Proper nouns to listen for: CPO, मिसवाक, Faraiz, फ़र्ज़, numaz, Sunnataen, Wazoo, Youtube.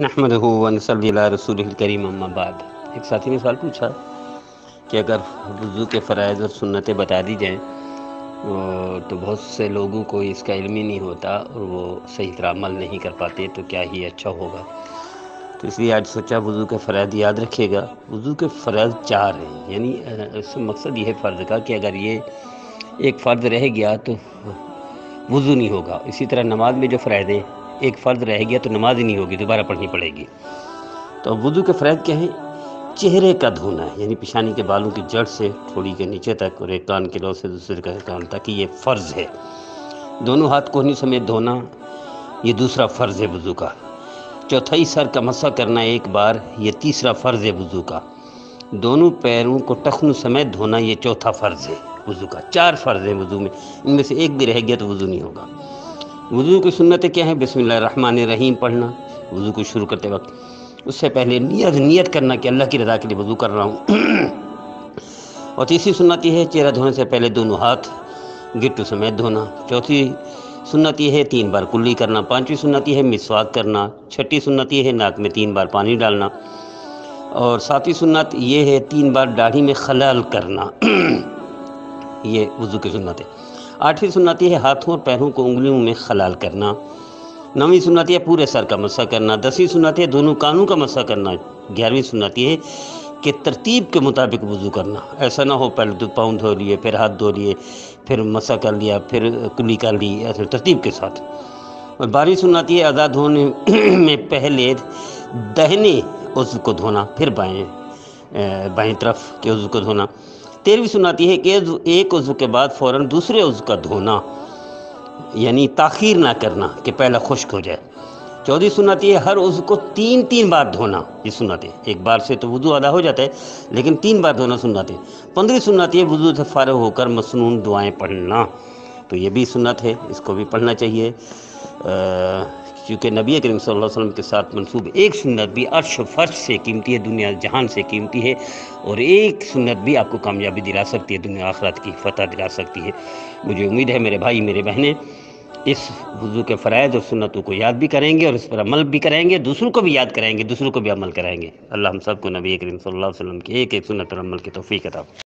नहमदहू वनसल्ली अला रसूलिल करीम अम्मा बाद। एक साथी ने सवाल पूछा कि अगर वज़ू के फ़राइज़ और सुन्नतें बता दी जाएँ तो बहुत से लोगों को इसका इल्म ही नहीं होता और वो सही तरह अमल नहीं कर पाते, तो क्या ही अच्छा होगा। तो इसलिए आज सोचा वज़ू के फ़राइज़ याद रखिएगा। वज़ू के फ़राइज़ 4 हैं, यानी इसका मकसद ये है फ़र्ज़ का कि अगर ये एक फ़र्ज़ रह गया तो वज़ू नहीं होगा। इसी तरह नमाज में जो फ़राइज़ हैं, एक फ़र्ज़ रह गया तो नमाज ही नहीं होगी, दोबारा पढ़नी पड़ेगी। तो वज़ू के फ़राइज़ क्या हैं? चेहरे का धोना है, यानी पेशानी के बालों की जड़ से थोड़ी के नीचे तक और एक कान के नौ से दूसरे कान तक, ये फ़र्ज़ है। दोनों हाथ कोहनी समेत धोना, ये दूसरा फ़र्ज़ है वज़ू का। चौथाई सर का मसा करना एक बार, ये तीसरा फ़र्ज़ है वज़ू का। दोनों पैरों को टखनों समेत धोना, ये चौथा फ़र्ज़ है वज़ू का। 4 फ़र्ज़ हैं वज़ू में, इनमें से एक भी रह गया तो वज़ू नहीं होगा। वज़ू की सुन्नतें क्या हैं? बिस्मिल्लाहिर्रहमानिर्रहीम पढ़ना वज़ू को शुरू करते वक्त, उससे पहले नियत करना कि अल्लाह की रज़ा के लिए वज़ू कर रहा हूँ। और तीसरी सुन्नत यह है चेहरा धोने से पहले दोनों हाथ गिट्टू समेत धोना। चौथी सुन्नत यह है 3 बार कुल्ली करना। 5वीं सुन्नत यह है मिसवाक करना। 6ठी सुन्नत यह है नाक में 3 बार पानी डालना। और 7वीं सुन्नत यह है 3 बार दाढ़ी में खलल करना, ये वज़ू की सुन्नत है। 8वीं सुन्नत है हाथों और पैरों को उंगलियों में खलाल करना। 9वीं सुन्नत है पूरे सर का मसा करना। 10वीं सुन्नत है दोनों कानों का मसा करना। 11वीं सुन्नत है कि तरतीब के मुताबिक वज़ू करना, ऐसा ना हो पहले पाँव धो लिए, फिर हाथ धो लिए, फिर मसा कर लिया, फिर कुली कर ली, ऐसे तरतीब के साथ। और 12वीं सुन्नत है अदा धोने में पहले दाहिने उज़्व को धोना, फिर बाएँ तरफ के उज़्व को धोना। 13वीं सुन्नत है कि एक उज़्व के बाद फ़ौरन दूसरे उज़्व का धोना, यानी ताख़ीर ना करना कि पहला खुश्क हो जाए। 14वीं सुन्नत है हर उज़्व को 3-3 बार धोना, ये सुन्नत है। एक बार से तो वज़ू अदा हो जाता है, लेकिन 3 बार धोना सुन्नत है। 15वीं सुन्नत है वज़ू से फ़ारिग़ होकर मसनून दुआएँ पढ़ना, तो ये भी सुन्नत है, इसको भी पढ़ना चाहिए, क्योंकि नबी करीम सल्लल्लाहु अलैहि वसल्लम के साथ मंसूब एक सुन्नत भी अर्श फर्श से कीमती है, दुनिया जहान से कीमती है, और एक सुन्नत भी आपको कामयाबी दिला सकती है, दुनिया आखिरत की फ़तह दिला सकती है। मुझे उम्मीद है मेरे भाई मेरे बहनें इस वज़ू के फ़राइज़ और सुन्नतों को याद भी करेंगे और इस पर अमल भी करेंगे, दूसरों को भी याद कराएंगे, दूसरों को भी अमल कराएंगे। अल्लाह हम सबको नबी करीम सल्लल्लाहु अलैहि वसल्लम की एक सुन्नत पर अमल की तौफ़ीक़ अता फरमाए।